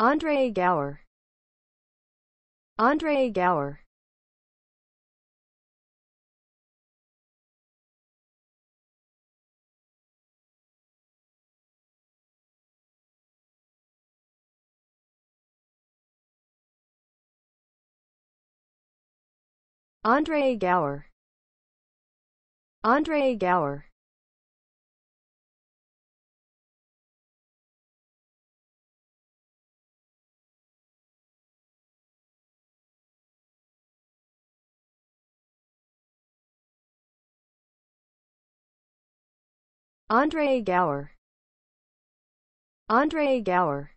Andre Gower. Andre Gower. Andre Gower. Andre Gower. Andre Gower. Andre Gower.